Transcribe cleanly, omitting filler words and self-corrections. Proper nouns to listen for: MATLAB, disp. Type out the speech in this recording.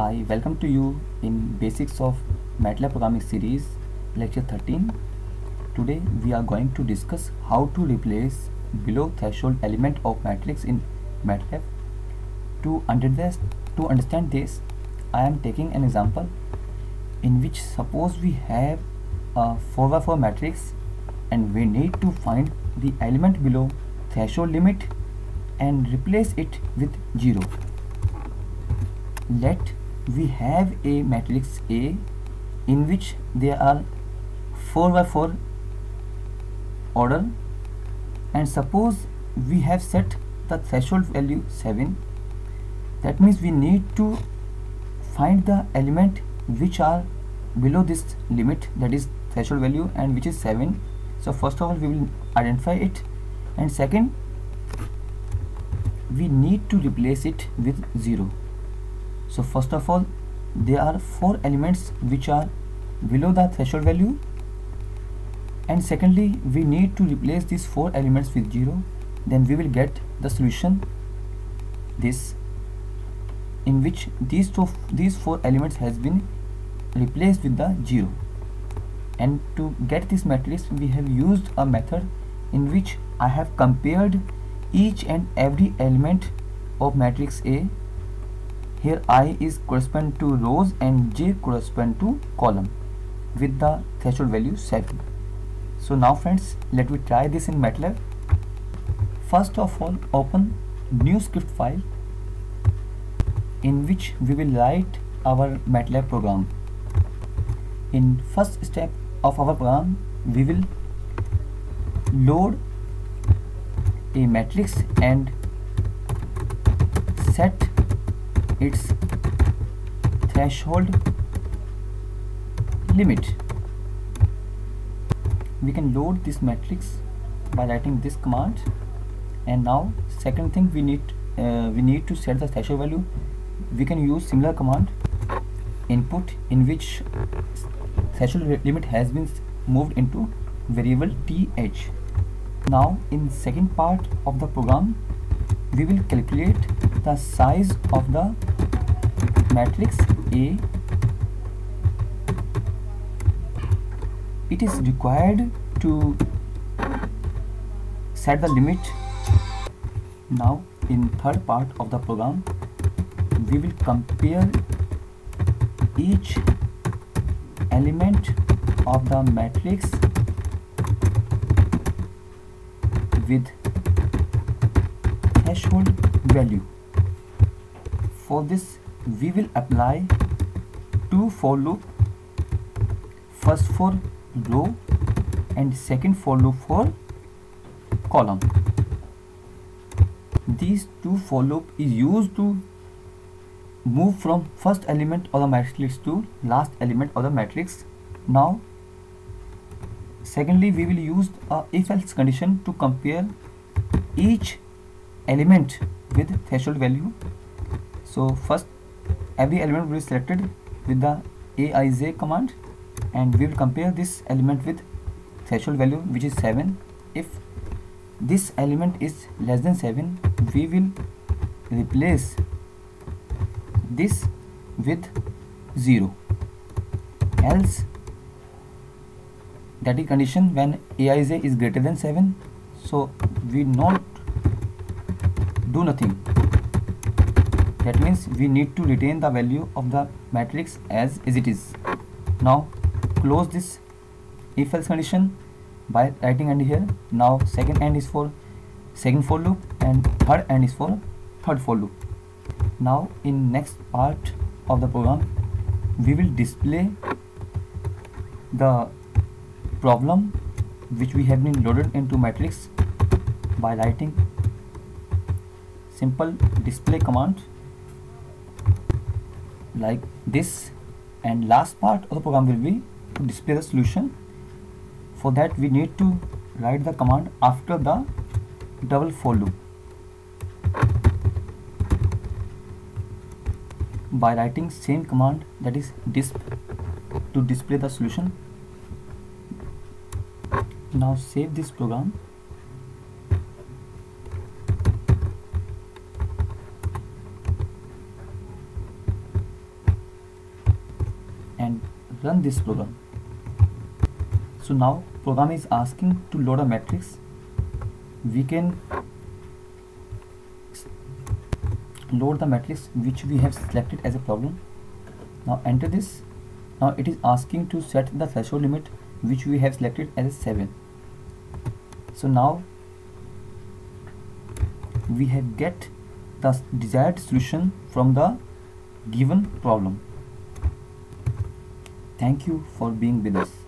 I welcome to you in Basics of MATLAB Programming Series Lecture 13. Today we are going to discuss how to replace below threshold element of matrix in MATLAB. To understand this, I am taking an example in which suppose we have a 4x4 matrix and we need to find the element below threshold limit and replace it with 0. Let we have a matrix A in which there are 4x4 order, and suppose we have set the threshold value 7. That means we need to find the element which are below this limit, that is threshold value, and which is 7. So first of all we will identify it, and second we need to replace it with 0. So first of all, there are 4 elements which are below the threshold value, and secondly we need to replace these 4 elements with 0. Then we will get the solution this, in which these 4 elements has been replaced with the 0. And to get this matrix we have used a method in which I have compared each and every element of matrix A. Here I is correspond to rows and J correspond to column with the threshold value 7. So now friends, let me try this in MATLAB. First of all, open new script file in which we will write our MATLAB program. In first step of our program, we will load a matrix and set its threshold limit. We can load this matrix by writing this command. And now second thing, we need to set the threshold value. We can use similar command input, in which threshold limit has been moved into variable th. Now in second part of the program, we will calculate the size of the matrix A. It is required to set the limit. Now in third part of the program, we will compare each element of the matrix with threshold value. For this we will apply 2 for loop, first for row and second for loop for column. These 2 for loop is used to move from first element of the matrix to last element of the matrix. Now secondly we will use a if else condition to compare each element with threshold value. So first every element will be selected with the AIJ command, and we will compare this element with threshold value, which is 7. If this element is less than 7, we will replace this with 0. Else, that is condition when Aij is greater than 7. So we not do nothing. That means we need to retain the value of the matrix as it is. Now close this if else condition by writing AND here. Now second AND is for second for loop and third AND is for third for loop. Now in next part of the program, we will display the problem which we have been loaded into matrix by writing simple display command like this, and last part of the program will be to display the solution. For that we need to write the command after the double for loop by writing same command, that is disp, to display the solution. Now save this program. and run this program. So now program is asking to load a matrix. We can load the matrix which we have selected as a problem. Now enter this. Now it is asking to set the threshold limit which we have selected as 7. So now we have get the desired solution from the given problem. Thank you for being with us.